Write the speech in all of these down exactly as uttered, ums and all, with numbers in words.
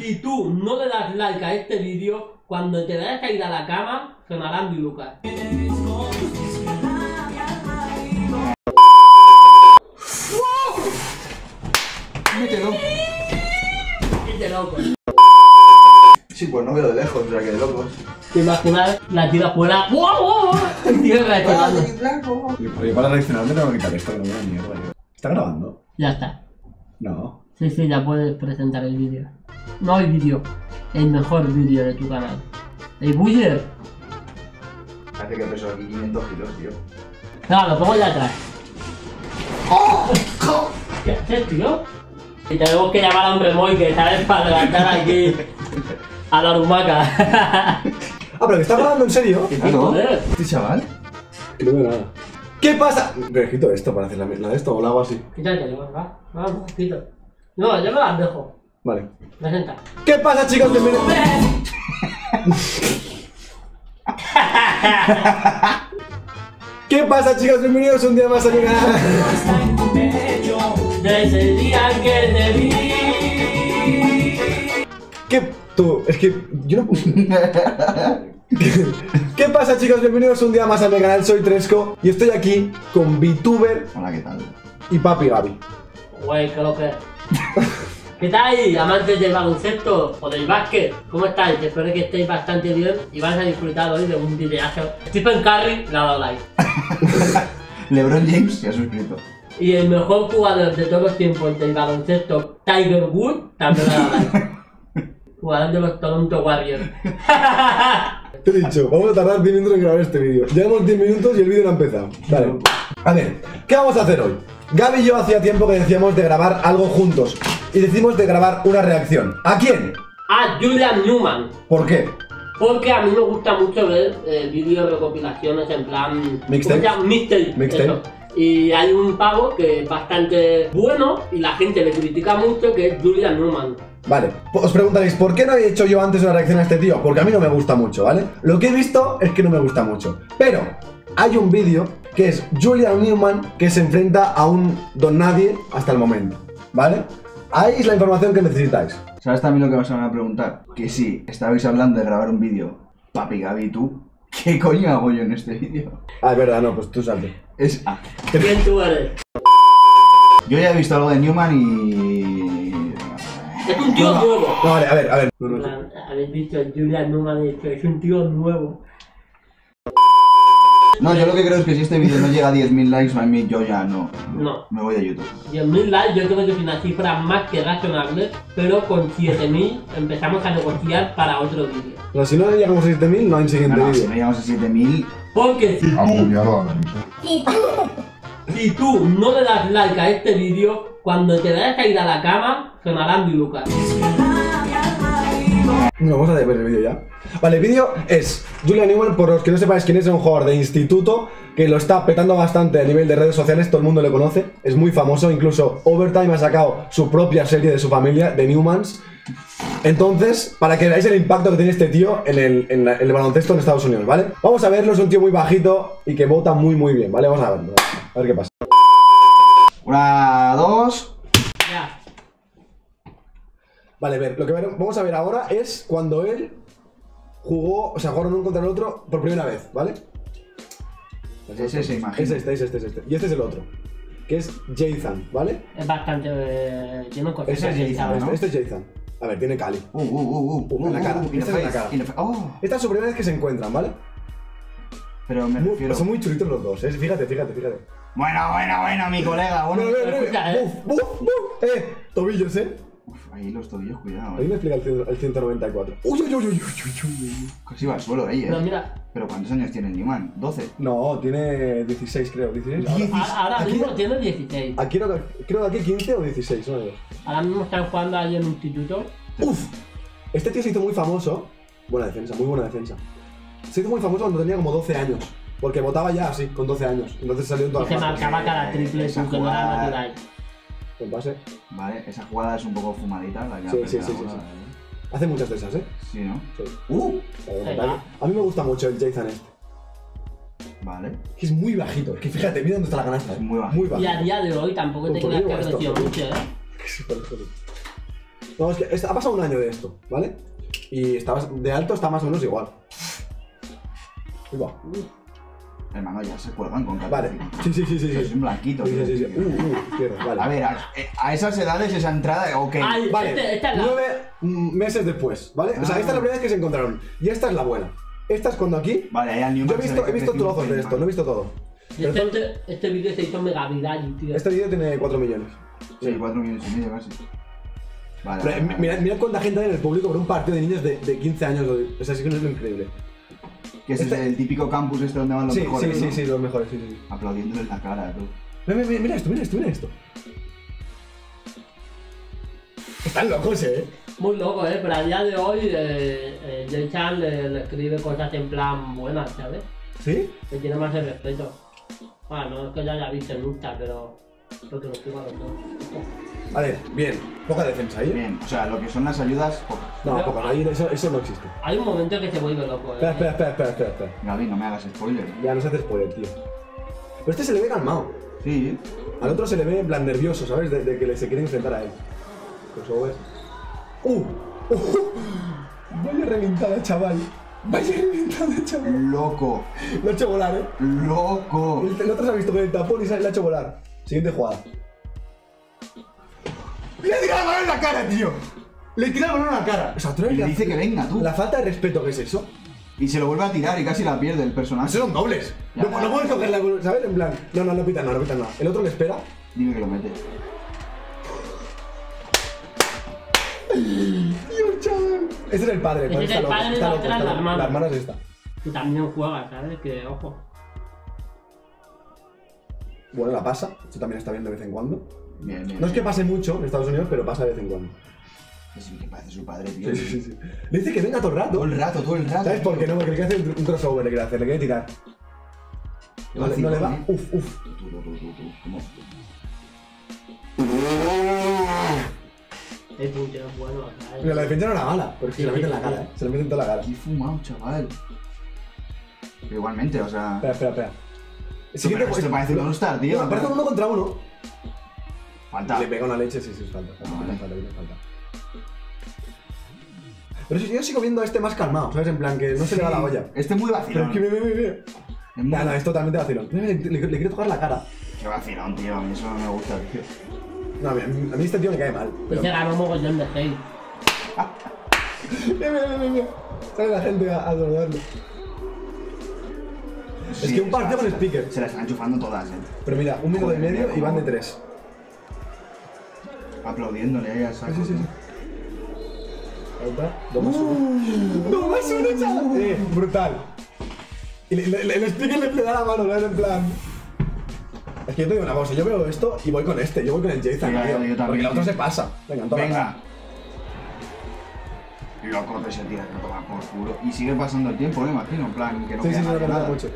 Si tú no le das like a este vídeo, cuando te vayas a ir a la cama, sonarán Bilucas. Sí, pues no veo de lejos, o sea que de locos. Te imaginas la tira fuera. ¡Wow! ¡Wow! Yo para reaccionar me tengo que quitar esto, que no veo mierda. ¿Está grabando? Ya está. No. Sí, sí, ya puedes presentar el vídeo. No el vídeo, el mejor vídeo de tu canal. ¡Ey, Buller! Parece que peso aquí quinientos kilos, tío. Claro, lo pongo ya atrás. ¡Oh! ¿Qué haces, tío? Y tenemos que llamar a un remolque, ¿sabes? Para levantar aquí a la rumaca. Ah, pero que está grabando en serio. ¿Qué no? ¿Este chaval? No veo nada. ¿Qué pasa? Pero quito esto para hacer la mierda de esto o lo hago así. Quítate, no, va. Vamos, quito. No, yo me las dejo. Vale. Me senta. ¿Qué pasa, chicos? De ¿Qué pasa, chicos? Bienvenidos un día más a mi canal. Desde el día que te vi. ¿Qué? Tú, es que yo no... ¿Qué pasa, chicos? Bienvenidos un día más a mi canal, soy Tresco y estoy aquí con VITUBER. Hola, ¿qué tal? Y Papi Gavi. Güey, creo que... ¿Qué tal, amantes del baloncesto o del básquet? ¿Cómo estáis? Espero que estéis bastante bien y vais a disfrutar hoy de un videazo. Stephen Curry le ha dado like. LeBron James se ha suscrito. Y el mejor jugador de todos los tiempos del baloncesto, Tiger Woods, también lo hará. Jugador de los Toronto Warriors. Te he dicho, vamos a tardar diez minutos en grabar este vídeo. Llevamos diez minutos y el vídeo no ha empezado. Vale. A ver, ¿qué vamos a hacer hoy? Gaby y yo hacía tiempo que decíamos de grabar algo juntos. Y decimos de grabar una reacción. ¿A quién? A Julian Newman. ¿Por qué? Porque a mí me gusta mucho ver eh, vídeos recopilaciones en plan... Mixtape. Mixtape. Y hay un pavo que es bastante bueno y la gente le critica mucho, que es Julian Newman. Vale, os preguntaréis, ¿por qué no he hecho yo antes una reacción a este tío? Porque a mí no me gusta mucho, ¿vale? Lo que he visto es que no me gusta mucho. Pero hay un vídeo que es Julian Newman que se enfrenta a un don nadie hasta el momento, ¿vale? Ahí es la información que necesitáis. ¿Sabes también lo que vas a preguntar? Que si estabais hablando de grabar un vídeo, Papi Gavi y tú, ¿qué coño hago yo en este vídeo? Ah, es verdad, no, pues tú salte. Es A. ¿Quién tú eres? Yo ya he visto algo de Newman y... Es un tío no, nuevo. No, vale, a ver, a ver. Habéis visto Julian Newman, es un tío nuevo. No, yo lo que creo es que si este vídeo no llega a diez mil likes, a mí yo ya no. No. Me voy a YouTube. diez mil likes, yo creo que es una cifra más que razonable, pero con siete mil empezamos a negociar para otro vídeo. Pero si no llegamos a siete mil, no hay un siguiente vídeo. No, si no llegamos a siete mil... Porque si tú, si, tú, si tú no le das like a este vídeo, cuando te vayas a ir a la cama, sonarán Bilucas. No, vamos a ver el vídeo ya. Vale, el vídeo es Julian Newman, por los que no sepáis quién es, un jugador de instituto que lo está petando bastante a nivel de redes sociales, todo el mundo le conoce, es muy famoso, incluso Overtime ha sacado su propia serie de su familia, de Newmans. Entonces, para que veáis el impacto que tiene este tío en el, en la, en el baloncesto en Estados Unidos, ¿vale? Vamos a verlo, es un tío muy bajito y que vota muy muy bien, ¿vale? Vamos a verlo, a ver qué pasa. Una, dos... Ya. Vale, ver, lo que vamos a ver ahora es cuando él jugó, o sea, jugaron uno contra el otro por primera vez, ¿vale? Es ese, imagino. Es este, es este, es este. Y este es el otro, que es Jay-Zan, ¿vale? Es bastante... Eh, yo no conozco a Jay-Zan, ¿no? Este es Jay-Zan. A ver, tiene Cali. Uh, uh, uh, uh, uh, en la cara. Uh, uh, uh, esta es en la cara. Oh. Esta es su primera vez que se encuentran, ¿vale? Pero me refiero... Son muy chulitos los dos, ¿eh? Fíjate, fíjate, fíjate. Bueno, bueno, bueno, mi colega. Bueno, bueno, bueno. Buf, buf, buf. Eh, tobillos, ¿eh? Uf, ahí los tobillos, cuidado. Eh. Ahí me explica el, el ciento noventa y cuatro. Uy, uy, uy, uy, uy, uy. Casi va al suelo ahí, eh. No, mira. Pero ¿cuántos años tiene Newman? ¿doce? No, tiene dieciséis, creo. dieciséis. Ahora, ahora aquí, mismo tiene dieciséis. Aquí, creo, creo que aquí quince o dieciséis, ¿no? Ahora mismo están jugando ahí en un instituto. Uf. Este tío se hizo muy famoso. Buena defensa, muy buena defensa. Se hizo muy famoso cuando tenía como doce años. Porque votaba ya así, con doce años. Entonces salió en todas las partes. Se marcaba cada triple, sin que no era natural. En base. Vale, esa jugada es un poco fumadita, la que sí, sí, sí, sí, sí. ¿Eh? Hace muchas de esas, ¿eh? Sí, ¿no? Sí. ¡Uh! Vale, vale. A mí me gusta mucho el Jay-Zan este. Vale. Que es muy bajito, es que fíjate, mira dónde está la canasta. Es muy bajito. Muy bajito. Y a día de hoy tampoco te creas que ha crecido mucho, ¿eh? Que súper jodido. No, es que ha pasado un año de esto, ¿vale? Y está, de alto está más o menos igual. Uba. Hermano, ya se cuelgan con calma. Vale. Sí, sí, sí, sí. Es un blanquito. Sí, sí, sí, sí. Uh, uh, izquierda, vale. A ver, a, a esas edades, esa entrada, ok. Ay, vale, este, esta es la... nueve meses después, ¿vale? Ah. O sea, esta es la primera vez que se encontraron. Y esta es la buena. Esta es cuando aquí... Vale, ya Newman. Yo he visto, he visto trozos de esto, no he visto todo. Este, todo... este, este vídeo se hizo mega viral, tío. Este vídeo tiene cuatro millones. Sí, sí, cuatro millones y medio casi. Vale, vale, vale. Mirad, mirad cuánta gente hay en el público por un partido de niños de, de quince años. O sea, sí que no es lo increíble. Que este... es el, el típico campus este donde van los sí, mejores, sí, ¿no? Sí, sí, los mejores, sí, sí. Aplaudiéndole en la cara, tú. Mira, mira, mira esto, mira esto, mira esto. Están locos, eh. Muy locos, eh, pero a día de hoy eh, eh, Jay-Zan le, le escribe cosas en plan buenas, ¿sabes? ¿Sí? Que tiene más el respeto. Bueno, no es que ya la viste en Insta, pero... Creo que lo estoy valorando. Vale, bien. Poca defensa ahí. Bien, o sea, lo que son las ayudas, pocas. No, pocas, ahí eso, eso no existe. Hay un momento que se vuelve loco, eh. Espera, espera, espera, espera, espera, espera. Gaby, no me hagas spoiler. Ya, no se hace spoiler, tío. Pero este se le ve calmado. Sí. Al otro se le ve en plan nervioso, ¿sabes? De, de que se quiere enfrentar a él. Pues eso es. ¡Uh! ¡Uh! Vaya reventada, chaval. Vaya reventada, chaval. Loco. Lo ha hecho volar, eh. Loco. El, el otro se ha visto con el tapón y se le ha hecho volar. Siguiente jugada. Le he tirado el balón en la cara, tío. Le he tirado el balón en la cara. O sea, otro le dice que venga, tú. La falta de respeto que es eso. Y se lo vuelve a tirar y casi la pierde el personaje. Esos son dobles. Ya, no, no puedes tocarla, ¿sabes? En plan, no, no, no pita nada, no pita nada. El otro le espera. Dime que lo mete. Dios, chaval. Ese es el padre. Ese es el padre de la otra, la hermana. La hermana es esta. Que también juega, ¿sabes? Que, ojo. Bueno, la pasa, esto también está bien de vez en cuando. Bien, bien, no es bien. Que pase mucho en Estados Unidos, pero pasa de vez en cuando. Es el que parece su padre, tío. Sí, sí, sí. Le dice que venga todo el rato. Todo el rato, todo el rato. ¿Sabes por qué no? Porque le quiere hacer un crossover, le quiere hacer, le quiere tirar. No, no le va. Uf, uf. Tú, tú, tú, tú, tú. ¿Cómo? Es bueno, pero la defensa no era mala, porque sí, se la meten en la cara, eh. Se la meten en toda la cara. Qué fumado, chaval. Pero igualmente, o sea. Espera, espera, espera. Sí, pero esto parece un all-star, tío. No, parece uno contra uno. Falta. Le pega una leche, sí, sí, falta. No, vale. Falta, falta, falta. Pero si yo sigo viendo a este más calmado, ¿sabes? En plan, que no sí. Se le da la olla. Este es muy vacilón. Pero es que me, me, me, me. Es muy... No, no, es totalmente vacilón. Le, le, le, le quiero tocar la cara. Qué vacilón, tío. A mí eso no me gusta, tío. No, a mí, a mí este tío me cae mal. Pero... Y se ganó un mogollón de hate. Mira, mira, mira, mira. Sale la gente a adorarlo. Sí, es que un partido con speaker. Se las están enchufando todas, eh. Pero mira, un minuto y medio y van de tres. Aplaudiéndole ahí al saco. Sí, sí, sí. Ahí está. dos más uno, chaval. Eh, brutal. Y le, le, le, el speaker le da la mano, ¿no? En plan. Es que yo te digo una cosa, yo veo esto y voy con este, yo voy con el Jay-Zan, sí, tío. Porque el otro se pasa. Venga, entonces. Venga. Loco, te se tira, te toma por culo. Y sigue pasando el tiempo, me imagino. En plan, que no sí, queda sí, nada, nada. Mucho.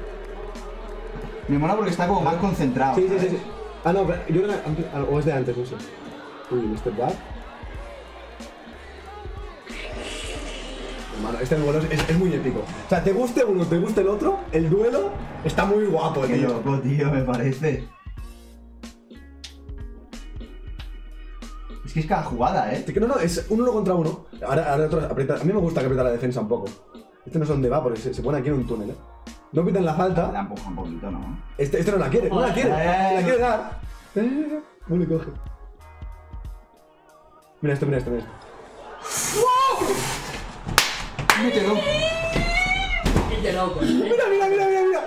Me mola porque está como más concentrado. Sí, sí, sí, sí. Ah, no, pero yo creo que... O es de antes, no sé. Uy, step back. Hermano, este duelo es, es, es muy épico. O sea, te guste uno, te guste el otro, el duelo está muy guapo, tío. Qué loco, tío, me parece. Es que es cada jugada, ¿eh? No, no, es un uno contra uno. Ahora, ahora otro aprieta... A mí me gusta que aprieta la defensa un poco. Este no es donde va, porque se, se pone aquí en un túnel, ¿eh? No pitan la falta. La empuja un poquito, ¿no? Este, este no la quiere, no la quiere. Eh, la quiere dar. Eh, no le coge. Mira esto, mira esto, mira esto. ¡Wow! Mételo. Mételo, pues. Mira, mira, mira, mira, mira.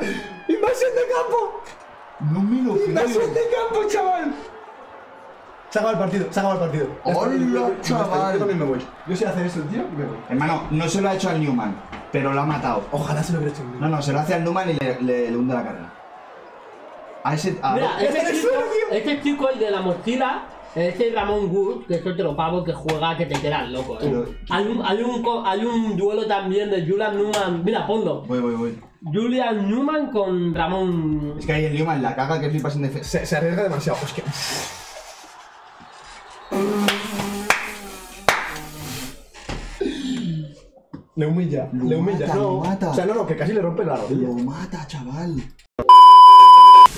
Invasión de campo. No me lo creo. Invasión de campo, chaval. Se ha acabado el partido, se ha acabado el partido. ¡Hola, chaval! Yo también me voy. Yo sé hacer eso, tío, y me voy. Hermano, no se lo ha hecho al Newman, pero lo ha matado. Ojalá se lo hubiera hecho al Newman. No, no, se lo hace al Newman y le, le, le hunde la carrera. A ese... A mira, este, este, chico, este chico, el de la mochila, ese Ramón Woods, que es otro pavo que juega que te quedas loco, eh. Pero, hay, un, hay, un, hay un duelo también de Julian Newman. Mira, ponlo. Voy, voy, voy. Julian Newman con Ramón... Es que ahí el Newman la caga que flipas en defensa. Se, se arriesga demasiado, es que... Le humilla, lo le humilla, mata, no, mata. O sea, no, no, que casi le rompe la rodilla. Lo mata, chaval.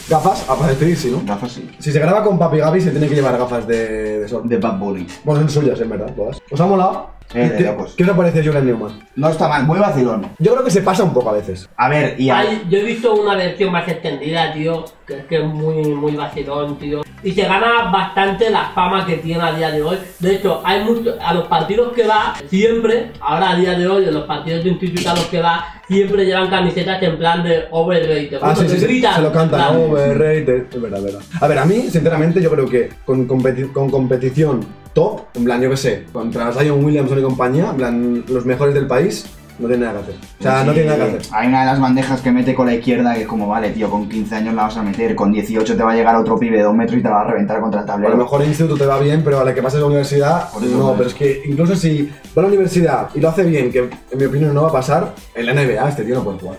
Gafas, a para despedirse, ¿no? Gafas, sí. Si se graba con Papi Gavi se tiene que llevar gafas de... que son. De Bad Bunny. Bueno, son suyas, en verdad, todas. ¿Os ha molado? Eh, de locos. ¿Qué os parece Julian Newman? No está mal, muy vacilón. Yo creo que se pasa un poco a veces. A ver, y a... Ay, yo he visto una versión más extendida, tío, que es que es muy, muy vacilón, tío. Y se gana bastante la fama que tiene a día de hoy. De hecho, hay mucho, a los partidos que va, siempre, ahora a día de hoy, en los partidos de instituto a los que va, siempre llevan camisetas en plan de overrated. Ah, sí, sí, sí, se lo cantan, overrated, es verdad, verdad. A ver, a mí, sinceramente, yo creo que con, competi con competición top, en plan, yo qué sé, contra Zion Williamson y compañía, en plan, los mejores del país, no tiene nada que hacer. O sea, sí, no tiene nada que hacer. Hay una de las bandejas que mete con la izquierda que es como, vale, tío, con quince años la vas a meter, con dieciocho te va a llegar otro pibe de dos metros y te va a reventar contra el tablero. A lo mejor el instituto te va bien, pero a la que pases a la universidad, pues no, pero es que incluso si va a la universidad y lo hace bien, que en mi opinión no va a pasar, en la N B A este tío no puede jugar.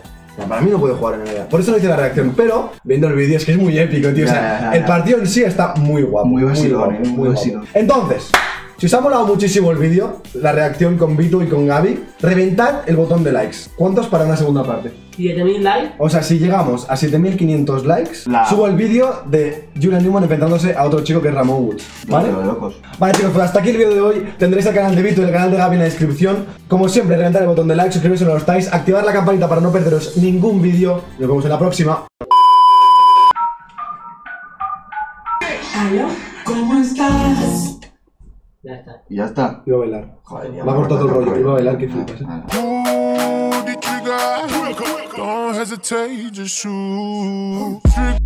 Para mí no puede jugar en N B A. Por eso no hice la reacción, pero viendo el vídeo es que es muy épico, tío. Ya, o sea, ya, ya, el partido en sí está muy guapo. Muy vacilón, muy, guapo, eh, muy, muy vacilón. Guapo. Entonces, si os ha molado muchísimo el vídeo, la reacción con Vitu y con Gavi, reventad el botón de likes. ¿Cuántos para una segunda parte? siete mil likes. O sea, si llegamos a siete mil quinientos likes, la... subo el vídeo de Julian Newman enfrentándose a otro chico que es Ramón Woods. ¿Vale? Lo de locos. Vale, chicos, pues hasta aquí el vídeo de hoy. Tendréis el canal de Vitu y el canal de Gavi en la descripción. Como siempre, reventad el botón de like, suscribiros si no lo estáis, activar la campanita para no perderos ningún vídeo. Nos vemos en la próxima. ¿Aló? ¿Cómo estás? Ya está. Y ya está. Iba a bailar. Joder, me ha cortado todo el rollo. Iba a bailar, que flipas. Don't hesitate to shoot.